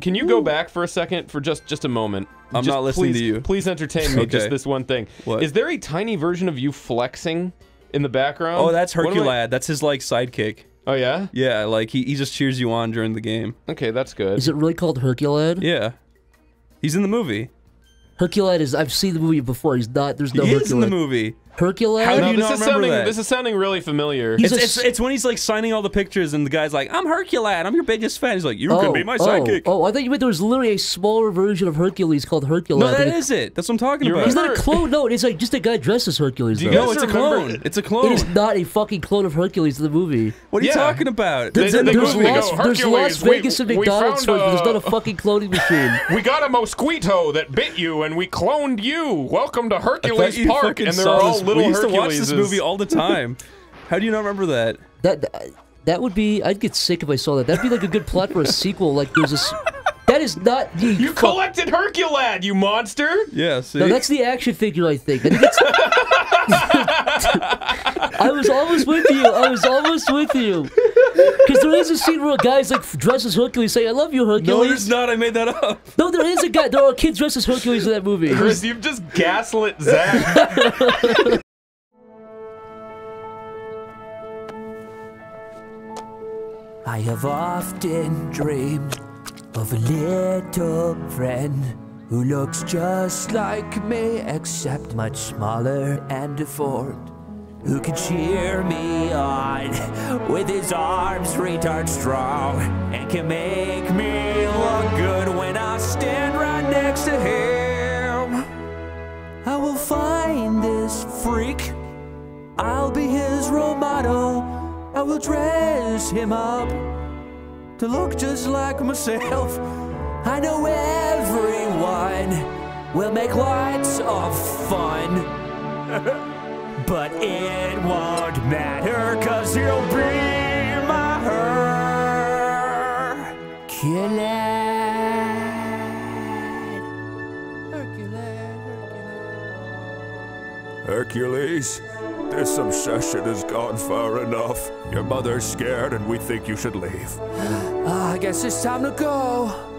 Can you go back for a second for just a moment? I'm just not listening to you. Please entertain me. Okay. Just this one thing. What? Is there a tiny version of you flexing in the background? Oh, that's Herculad. That's his, like, sidekick. Oh, yeah? Yeah, like, he just cheers you on during the game. Okay, that's good. Is it really called Herculad? Yeah. He's in the movie. Herculad is... I've seen the movie before. He's not... There's no Herculad. He is in the movie. Herculad? How do you not remember that? This is sounding really familiar. It's when he's, like, signing all the pictures, and the guy's like, I'm Herculad, I'm your biggest fan. He's like, you could be my sidekick. Oh, I thought you meant there was literally a smaller version of Hercules called Herculad. No, that is it. That's what I'm talking about. He's not a clone. No, it's, like, just a guy dressed as Hercules, though. No, it's a clone. It's a clone. It is not a fucking clone of Hercules in the movie. What are you talking about? There's Las Vegas and McDonald's, but there's not a fucking cloning machine. We got a mosquito that bit you, and we cloned you. Welcome to Hercules Park, and they're all little Herculeses. We used to watch this movie all the time. How do you not remember that? That would be... I'd get sick if I saw that. That'd be like a good plot for a sequel. Like, there's this... That is not... You collected Herculad, you monster! Yeah, see? No, that's the action figure, I think. I was almost with you. Because there is a scene where a guy's like dressed as Hercules saying, I love you, Hercules. No, there's not. I made that up. No, there is a guy. There are kids dressed as Hercules in that movie. Chris, you've just gaslit Zach. I have often dreamed of a little friend who looks just like me, except much smaller and deformed, who can cheer me on with his arms retard strong, and can make me look good when I stand right next to him. I will find this freak, I'll be his role model, I will dress him up to look just like myself. I know everyone will make lots of fun, but it won't matter, 'cause he'll be my Herculad. Hercules, this obsession has gone far enough. Your mother's scared and we think you should leave. I guess it's time to go.